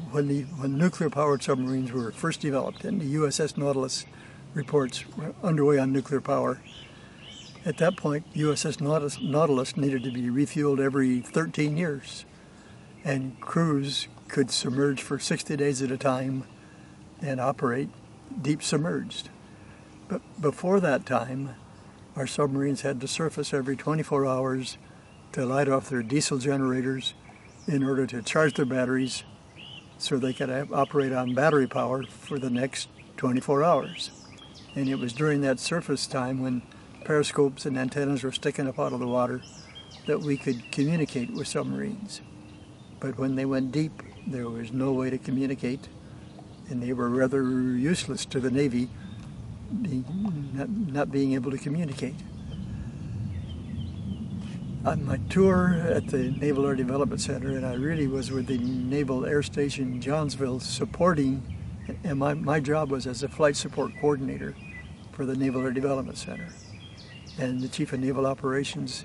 when nuclear-powered submarines were first developed and the USS Nautilus reports were underway on nuclear power. At that point, USS Nautilus needed to be refueled every 13 years, and crews could submerge for 60 days at a time and operate deep submerged. But before that time, our submarines had to surface every 24 hours to light off their diesel generators in order to charge their batteries so they could operate on battery power for the next 24 hours. And it was during that surface time, when periscopes and antennas were sticking up out of the water, that we could communicate with submarines. But when they went deep, there was no way to communicate, and they were rather useless to the Navy, not being able to communicate. On my tour at the Naval Air Development Center, and I really was with the Naval Air Station Johnsville supporting, and my job was as a flight support coordinator for the Naval Air Development Center. And the Chief of Naval Operations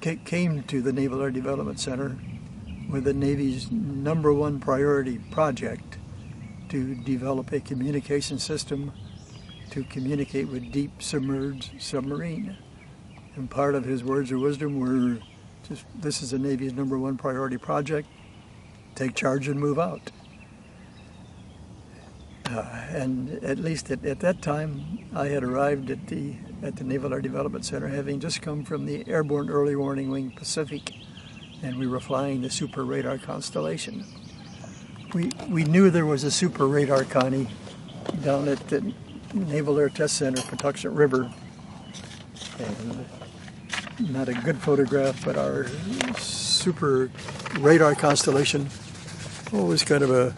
came to the Naval Air Development Center with the Navy's #1 priority project to develop a communication system to communicate with deep submerged submarine. And part of his words of wisdom were just, this is the Navy's #1 priority project, take charge and move out. And at least at that time, I had arrived at the Naval Air Development Center, having just come from the Airborne Early Warning Wing Pacific, and we were flying the Super Radar Constellation. We knew there was a Super Radar, Connie, down at the Naval Air Test Center, Patuxent River, and not a good photograph, but our Super Radar Constellation was kind of a,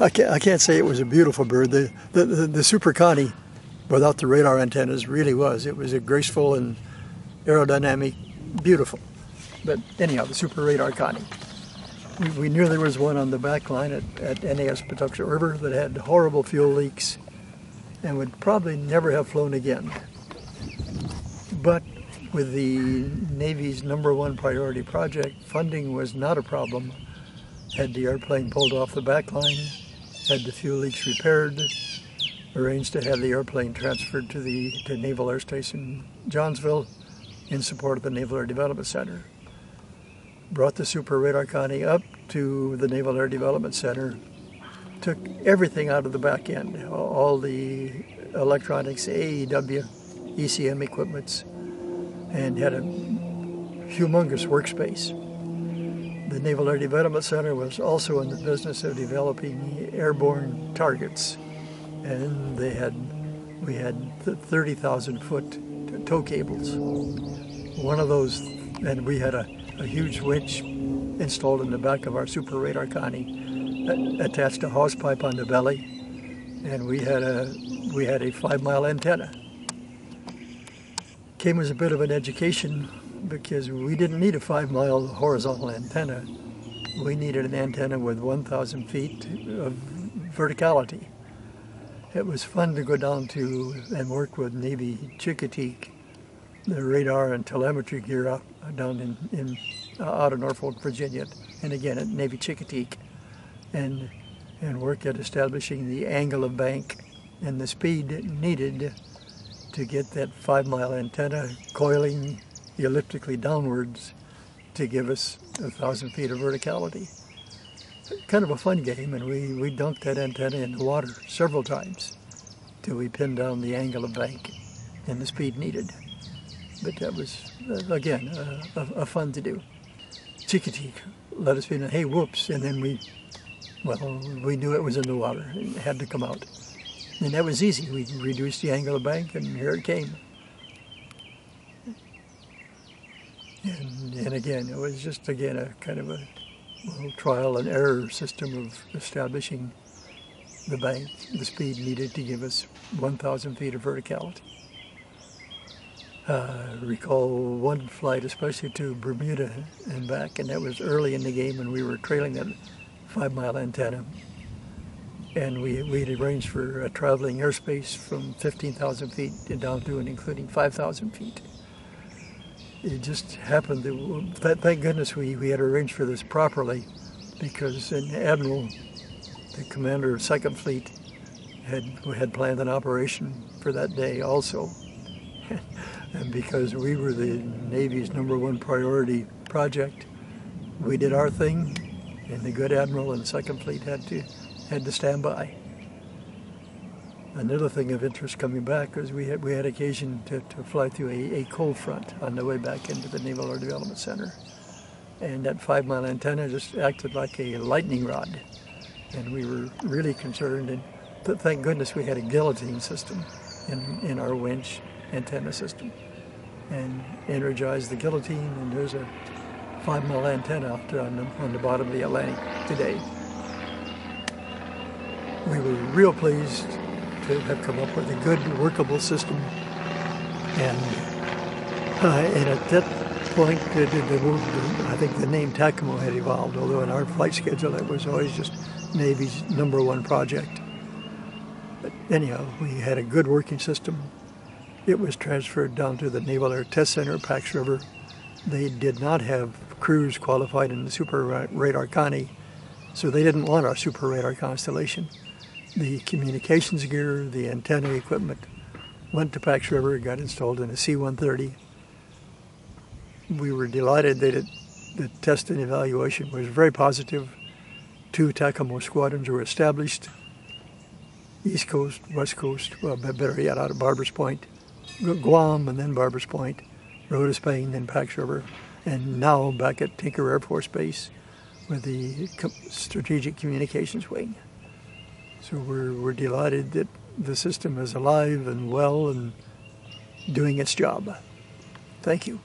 I can't say it was a beautiful bird. The Super Connie, without the radar antennas, really was. It was a graceful and aerodynamic, beautiful. But anyhow, the Super Radar Connie. We knew there was one on the back line at NAS Patuxent River that had horrible fuel leaks and would probably never have flown again. But with the Navy's #1 priority project, funding was not a problem. Had the airplane pulled off the back line, had the fuel leaks repaired, arranged to have the airplane transferred to Naval Air Station Johnsville in support of the Naval Air Development Center. Brought the Super Radar Connie up to the Naval Air Development Center, took everything out of the back end, all the electronics, AEW, ECM equipments, and had a humongous workspace. The Naval Air Development Center was also in the business of developing airborne targets, and we had 30,000-foot tow cables. One of those, and we had a huge winch installed in the back of our Super Radar Connie, attached a hose pipe on the belly, and we had a 5-mile antenna. Came as a bit of an education, because we didn't need a 5-mile horizontal antenna. We needed an antenna with 1,000 feet of verticality. It was fun to go down to and work with Navy Chicateague, the radar and telemetry gear out of Norfolk, Virginia, and again at Navy Chicateague, and work at establishing the angle of bank and the speed needed to get that 5-mile antenna coiling elliptically downwards to give us 1,000 feet of verticality. Kind of a fun game, and we dunked that antenna in the water several times till we pinned down the angle of bank and the speed needed. But that was, again, a fun to do. Chicateague let us be, hey, whoops, and then we knew it was in the water and had to come out. And that was easy. We reduced the angle of bank, and here it came. And again, it was just, again, a kind of a little trial and error system of establishing the bank, the speed needed to give us 1,000 feet of verticality. I recall one flight, especially to Bermuda and back, and that was early in the game, and we were trailing that 5-mile antenna. And we had arranged for a traveling airspace from 15,000 feet down to and including 5,000 feet. It just happened that, thank goodness, we had arranged for this properly, because an admiral the commander of 2nd Fleet, who had planned an operation for that day also. And because we were the Navy's #1 priority project, we did our thing, and the good admiral and 2nd Fleet had to stand by. Another thing of interest coming back is we had occasion to fly through a cold front on the way back into the Naval Air Development Center. And that 5-mile antenna just acted like a lightning rod. And we were really concerned, and thank goodness we had a guillotine system in our winch antenna system. And energized the guillotine, and there's a 5-mile antenna out there on the bottom of the Atlantic today. We were real pleased to have come up with a good workable system, and at that point I think the name TACAMO had evolved, although in our flight schedule it was always just Navy's #1 project. But anyhow, we had a good working system. It was transferred down to the Naval Air Test Center, Pax River. They did not have crews qualified in the Super Radar Connie, so they didn't want our Super Radar Constellation. The communications gear, the antenna equipment, went to Pax River, got installed in a C-130. We were delighted that the test and evaluation was very positive. 2 TACAMO squadrons were established, East Coast, West Coast, well, better yet, out of Barbers Point, Guam, and then Barbers Point, Rota, Spain, then Pax River, and now back at Tinker Air Force Base with the Strategic Communications Wing. So we're delighted that the system is alive and well and doing its job. Thank you.